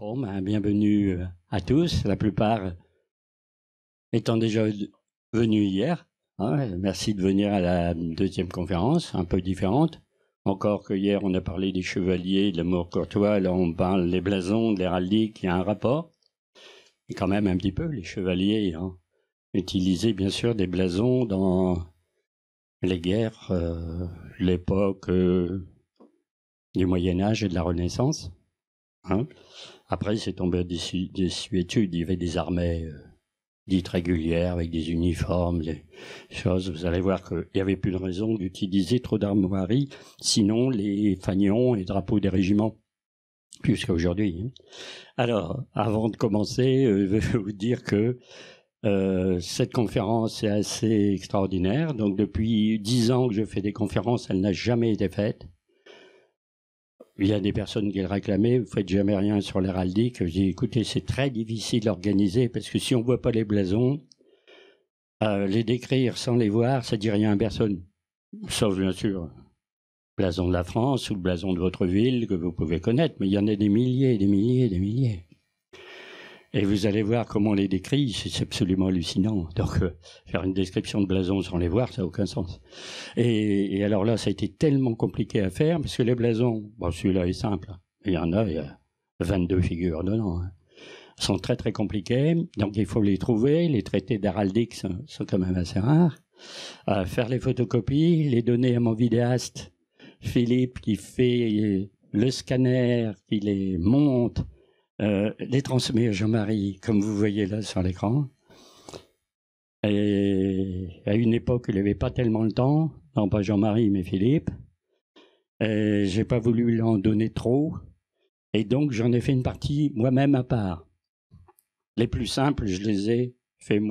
Bon, ben, bienvenue à tous, la plupart étant déjà venus hier. Hein, merci de venir à la deuxième conférence, un peu différente. Encore que hier, on a parlé des chevaliers, de l'amour courtois, là on parle des blasons, de l'héraldique, il y a un rapport. Et quand même un petit peu, les chevaliers hein, utilisaient bien sûr des blasons dans les guerres, l'époque du Moyen-Âge et de la Renaissance. Hein. Après, c'est tombé des désuétude. Il y avait des armées dites régulières avec des uniformes, des choses. Vous allez voir qu'il n'y avait plus de raison d'utiliser trop d'armoiries, sinon les fanions et drapeaux des régiments, jusqu'à aujourd'hui. Alors, avant de commencer, je vais vous dire que cette conférence est assez extraordinaire. Donc, depuis 10 ans que je fais des conférences, elle n'a jamais été faite. Il y a des personnes qui le réclamaient, vous ne faites jamais rien sur l'héraldique. Je dis, écoutez, c'est très difficile d'organiser parce que si on ne voit pas les blasons, les décrire sans les voir, ça ne dit rien à personne. Sauf bien sûr, le blason de la France ou le blason de votre ville que vous pouvez connaître, mais il y en a des milliers, des milliers, des milliers. Et vous allez voir comment on les décrit, c'est absolument hallucinant. Donc, faire une description de blason sans les voir, ça n'a aucun sens. Et alors là, ça a été tellement compliqué à faire, parce que les blasons, bon, celui-là est simple, il y a 22 figures dedans, hein. Ils sont très très compliqués, donc il faut les trouver, les traités d'héraldique sont quand même assez rares. Faire les photocopies, les donner à mon vidéaste, Philippe, qui fait le scanner, qui les monte, les transmet à Jean-Marie, comme vous voyez là sur l'écran. Et à une époque, il n'avait pas tellement le temps, non pas Jean-Marie, mais Philippe. Je n'ai pas voulu lui en donner trop. Et donc, j'en ai fait une partie moi-même à part. Les plus simples, je les ai fait moi-même.